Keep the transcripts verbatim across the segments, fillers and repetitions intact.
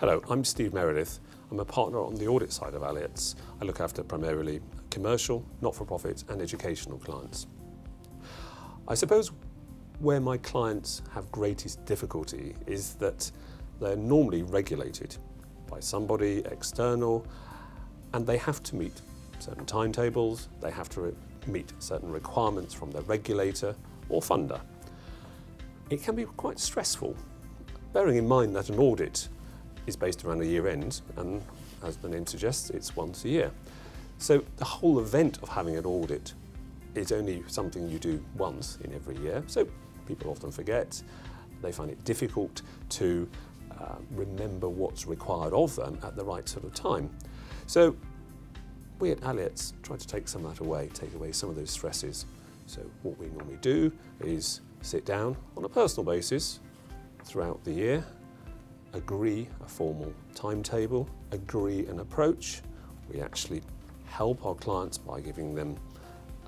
Hello, I'm Steve Meredith. I'm a partner on the audit side of Alliotts. I look after primarily commercial, not-for-profit and educational clients. I suppose where my clients have greatest difficulty is that they're normally regulated by somebody external and they have to meet certain timetables, they have to meet certain requirements from their regulator or funder. It can be quite stressful, bearing in mind that an audit is based around a year end, and as the name suggests, it's once a year. So the whole event of having an audit is only something you do once in every year, so people often forget. They find it difficult to uh, remember what's required of them at the right sort of time. So we at Alliotts try to take some of that away, take away some of those stresses. So what we normally do is sit down on a personal basis throughout the year, agree a formal timetable, agree an approach. We actually help our clients by giving them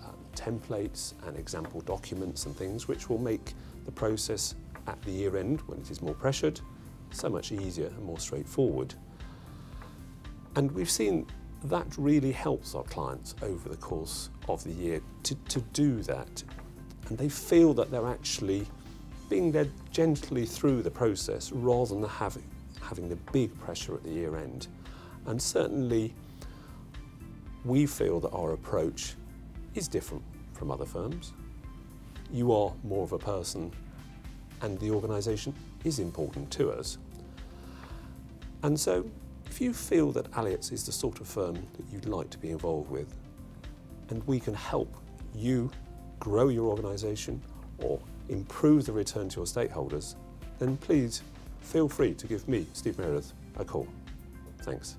uh, templates and example documents and things which will make the process at the year end, when it is more pressured, so much easier and more straightforward. And we've seen that really helps our clients over the course of the year to, to do that. And they feel that they're actually being led gently through the process rather than having, having the big pressure at the year end. And certainly we feel that our approach is different from other firms. You are more of a person and the organisation is important to us. And so if you feel that Alliotts is the sort of firm that you'd like to be involved with and we can help you grow your organisation or improve the return to your stakeholders, then please feel free to give me, Steve Meredith, a call. Thanks.